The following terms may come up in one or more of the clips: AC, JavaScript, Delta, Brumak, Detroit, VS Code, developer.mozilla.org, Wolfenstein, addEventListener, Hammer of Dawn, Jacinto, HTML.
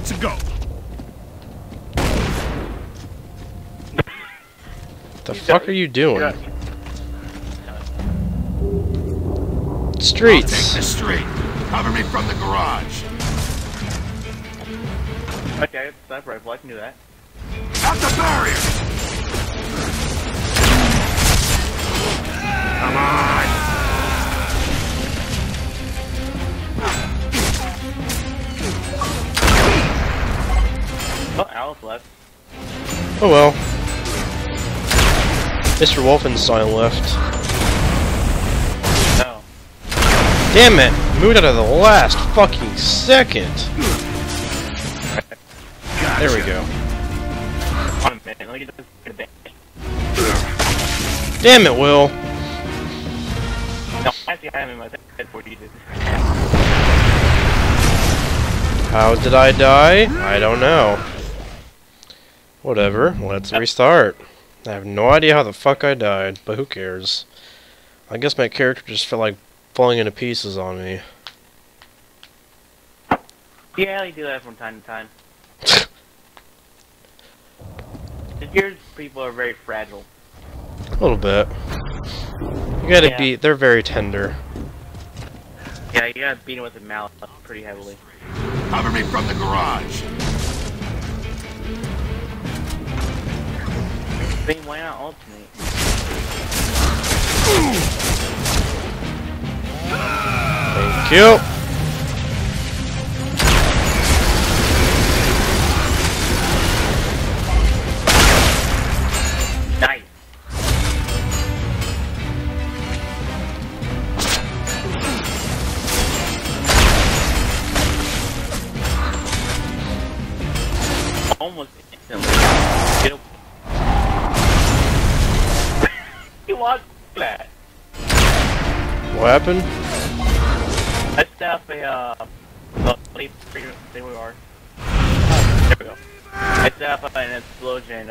good to go. The fuck are you doing? Streets. I'll take the street. Cover me from the garage. Okay, it's that rifle. I can do that. At the barrier. Come on. Oh, Alice left. Oh well. Mr. Wolfenstein left. Damn it! Moved out of the last fucking second! Gotcha. There we go. Damn it, Will! No, I think I am in my head for you. How did I die? I don't know. Whatever, let's restart. I have no idea how the fuck I died, but who cares? I guess my character just felt like falling into pieces on me. Yeah, they do that from time to time. Your people are very fragile. A little bit. You gotta beat, they're very tender. Yeah, you gotta beat them with a mallet pretty heavily. Cover me from the garage. I mean, why not alternate? Ooh. Thank you. Nice. Almost instantly. Get up. You want that? What happened? I staff a, there we are. There we go. I staff an explosion,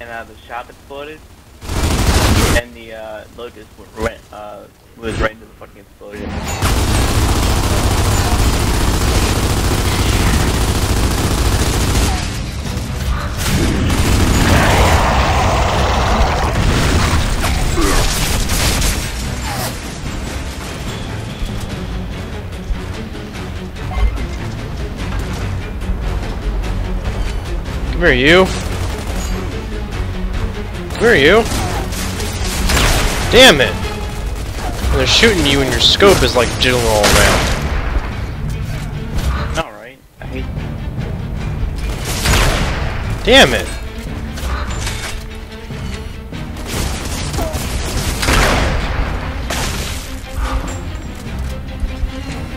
and the shop exploded, and the, Locust was right into the fucking explosion. Come here, you. Come here, you. Damn it! When they're shooting you and your scope is like jiggling all around. Alright. I hate you. Damn it!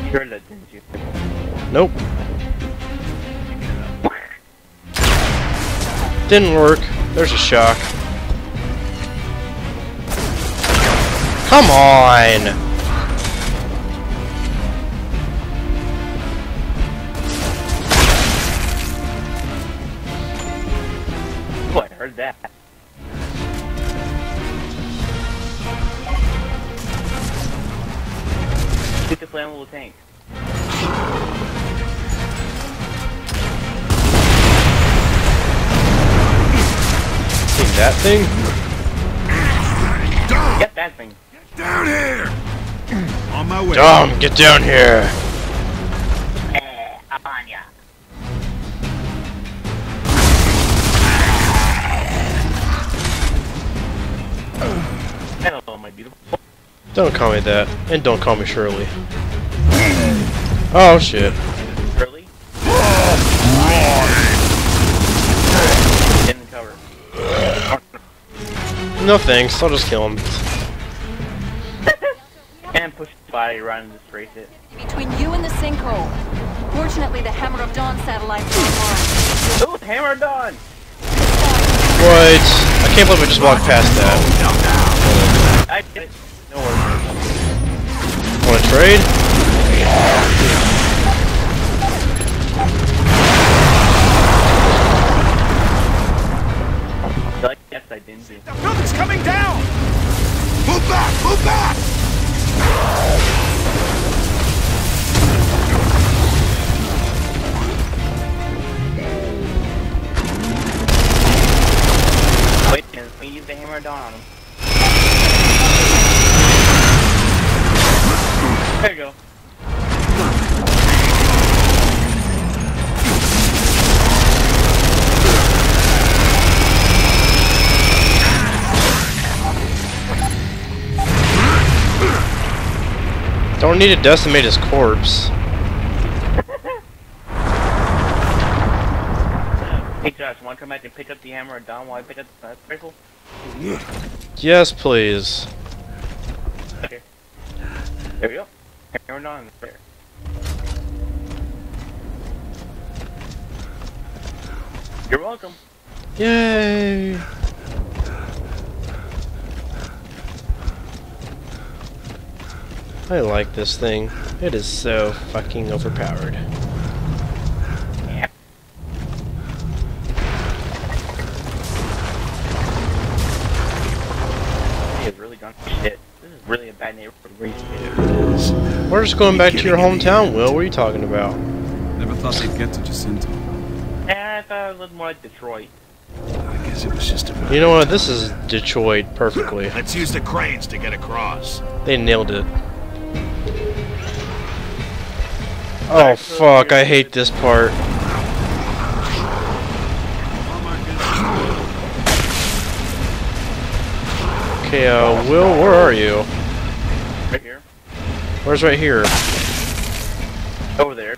You heard that, didn't you? Nope. Didn't work. There's a shock. Come on! Oh, I heard that. Get the flammable tank. That thing? Dumb. Get that thing. Get down here! On my way. Dumb, get down here! Up on ya. Hello, my beautiful. Don't call me that, and don't call me Shirley. Oh shit. Shirley? In the cover. No thanks, I'll just kill him. And push the body around and just race it. Between you and the sinkhole. Fortunately, the Hammer of Dawn satellite is online. Ooh, Hammer of Dawn! What? I can't believe I just walked past that. I did it. No worries. Wanna trade? Yeah. Yes, I didn't do. The building's coming down! Move back! Move back! of Dawn on him. There you go. Don't need to decimate his corpse. Hey Josh, wanna come back and pick up the Hammer of Dawn while I pick up the sniper rifle? Yes, please. Okay. There we go. Hammer of Dawn there. You're welcome. Yay! I like this thing. It is so fucking overpowered. Yeah. It really gone to shit. This is really a bad neighborhood. It is. We're just going back to your hometown, Will. What are you talking about? Never thought they'd get to Jacinto. Nah, I thought it was more like Detroit. I guess it was just about. You know what? This is Detroit perfectly. Let's use the cranes to get across. They nailed it. Oh fuck, I hate this part. Okay, Will, where are you? Right here. Where's right here? Over there.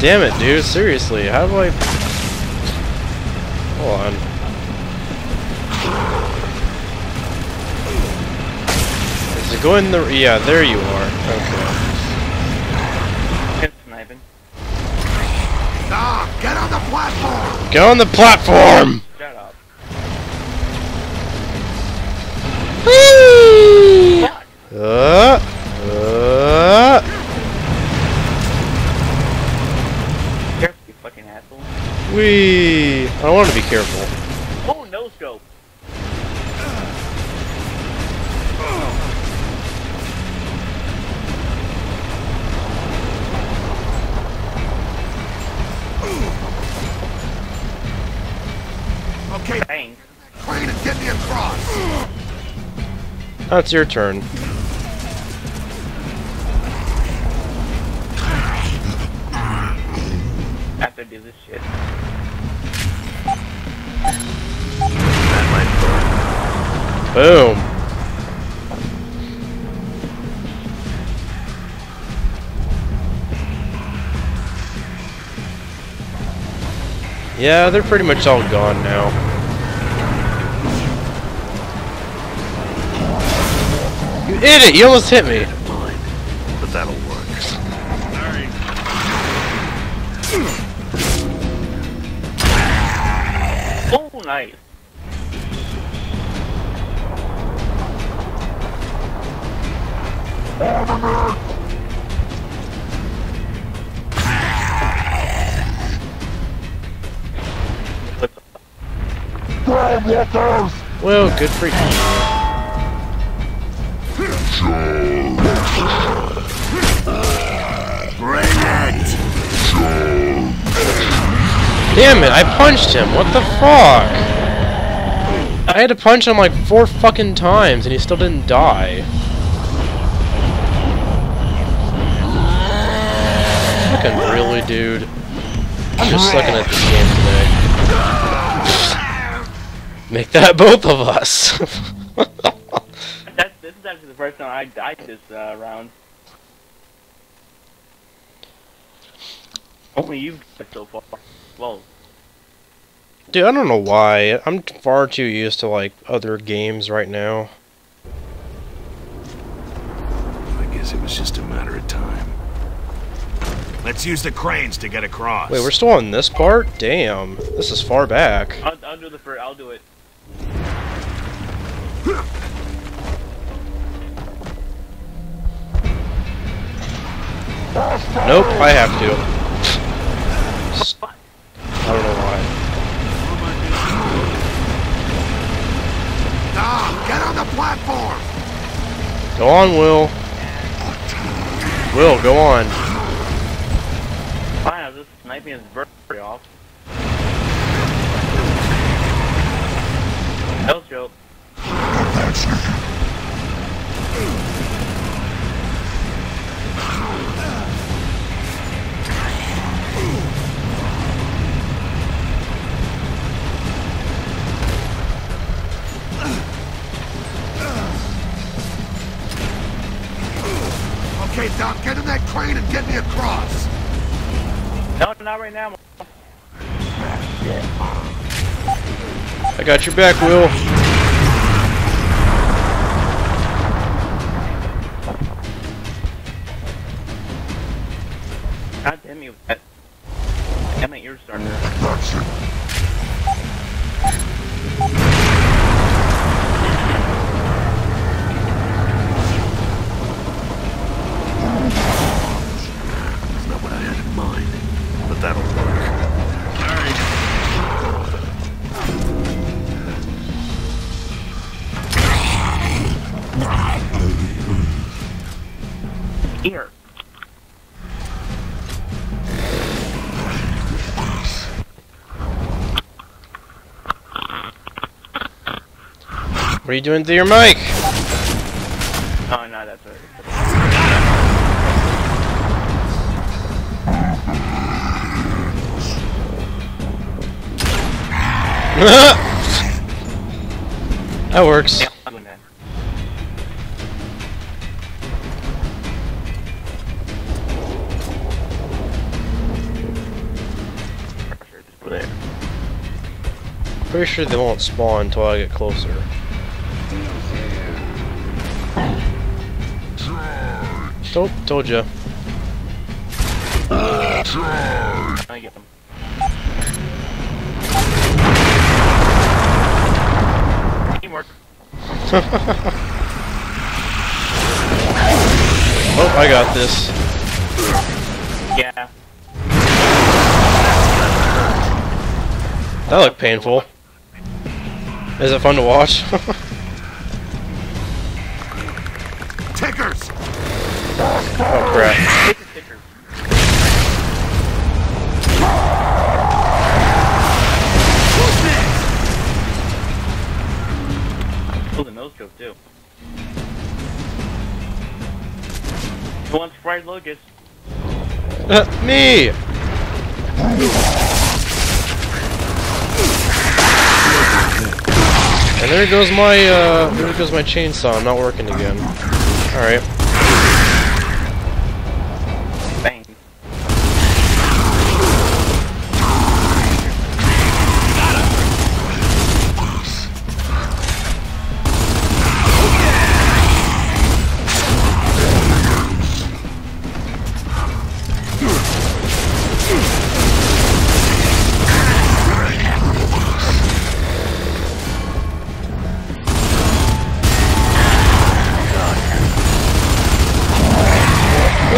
Damn it, dude, seriously, how do I... Hold on. Is it going the... Yeah, there you are. Okay. Get on the platform! Get on the platform! Shut up. Whee! Careful, you fucking asshole. Whee! I don't want to be careful. Oh, no scope. Okay, bang. Crane and get me across. That's your turn. I have to do this shit. Boom. Yeah, they're pretty much all gone now. You idiot! You almost hit me. But that'll work. Sorry. Oh, nice. Well, good for you. Bring it! Damn it! I punched him. What the fuck? I had to punch him like 4 fucking times, and he still didn't die. Fucking really, dude. I'm just sucking at this game today. Make that both of us. This is the first time I died this round. Only you've died so far. Well, dude, I don't know why. I'm far too used to like other games right now. I guess it was just a matter of time. Let's use the cranes to get across. Wait, we're still on this part? Damn, this is far back. I'll do the first. I'll do it. Nope, I have to. I don't know why. Ah, get on the platform! Go on, Will. Will, go on. Wow, this sniping is very off. No joke. Okay, Doc, get in that crane and get me across. No, not right now. I got your back, Will. God damn you. Damn it, you're starting to... That's not what I had in mind, but that'll work. Here. What are you doing to your mic? Oh no, that's right. That works. Pretty sure they won't spawn until I get closer. Told ya. I get them. Teamwork. Oh, I got this. Yeah. That looked painful. Is it fun to watch? Tickers! Oh crap. Take the ticker. Who's next? Oh, the nose joke too. Who wants fried Locust? Me! And there goes my chainsaw. I'm not working again. All right. Bang.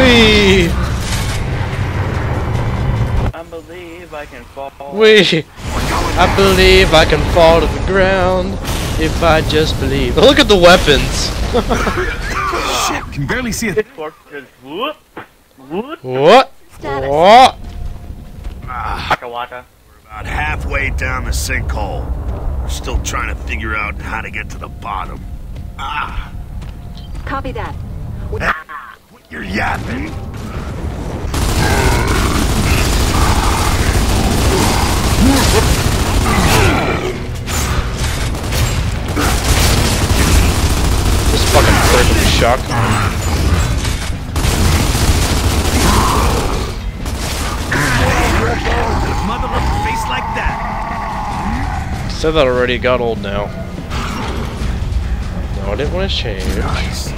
I believe I can fall to the ground if I just believe. Look at the weapons. Shit, can barely see it. What? What? Waka waka. We're about halfway down the sinkhole. We're still trying to figure out how to get to the bottom. Ah. Copy that. Ah. You're yapping. This fucking person is shocked. Mother of a face like that. Said that already, got old now. No, I didn't want to change. Nice.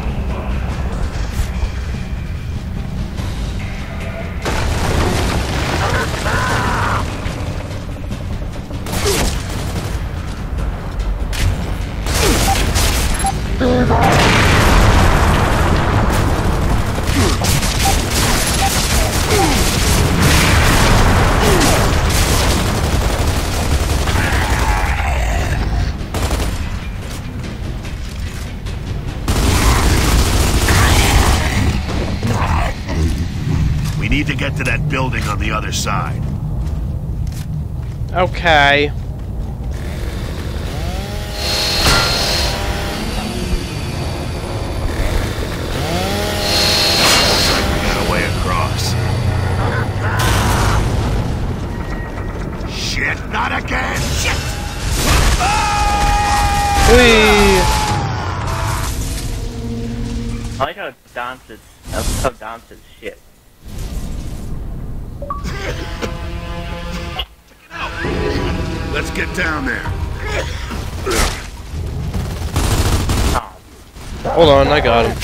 We need to get to that building on the other side. Okay. Wee! I like how Don's is, shit. Let's get down there. Hold on, I got him.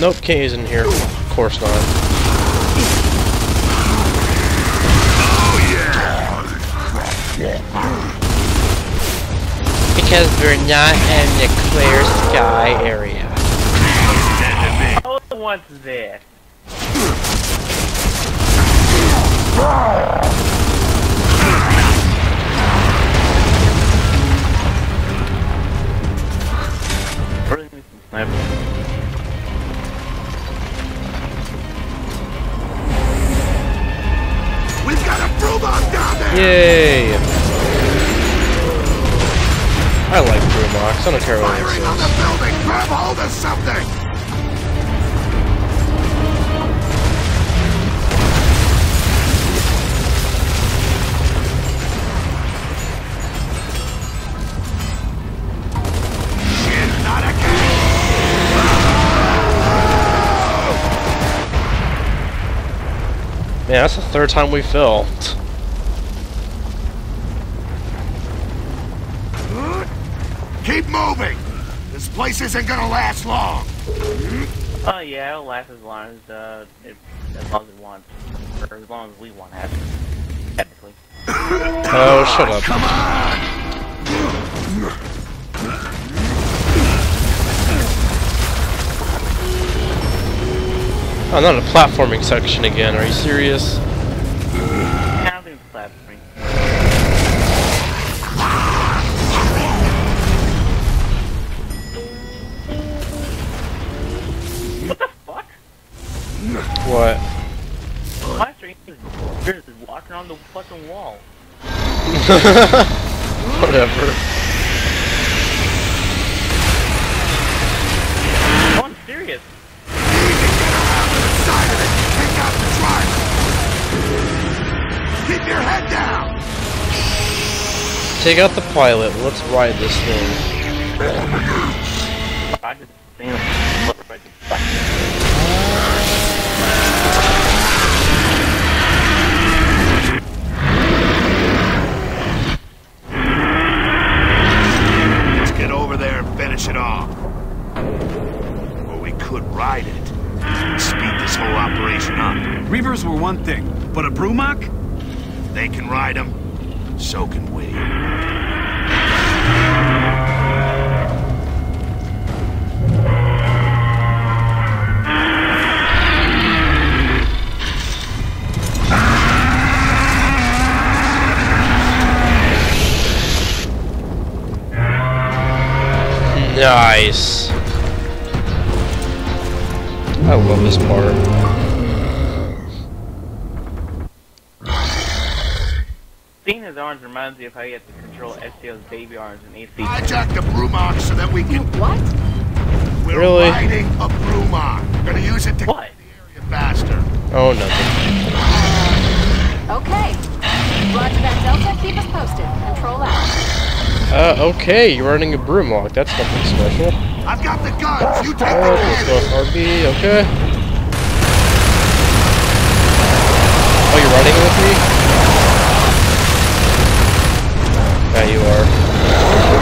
Nope, can't use it in here. Of course not. Oh yeah. Because we're not in the clear sky area. No one's there. Really need some sniper. Yay! I like Brumak. I don't care what it says. Grab hold of something. Shit! Not again! Man, that's the third time we fell. Keep moving! This place isn't gonna last long! Oh yeah, it'll last as long as, it wants. Or as long as we want it. Technically. Oh, shut up. Come on! Oh, not a platforming section again, are you serious? Now do platforming. What? My stream is just walking on the fucking wall. Whatever. No, I'm serious. Pick up the driver. Keep your head down. Take out the pilot. Let's ride this thing. I just damn. Finish it off. Or we could ride it. Speed this whole operation up. Reavers were one thing, but a Brumak? They can ride them, so can we. Nice. I love this part. Seeing his arms reminds me of how you have to control STL's baby arms in AC. Hijack the Brumak so that we can. What? We're really? Riding a Brumak. We're gonna use it to get the area faster. Oh, nothing. Okay. Roger that, Delta. Keep us posted. Control out. Okay, you're running a Brumak. That's something special. I've got the guns. You take the guns. RB, okay. Oh, you're running with me? Yeah, you are.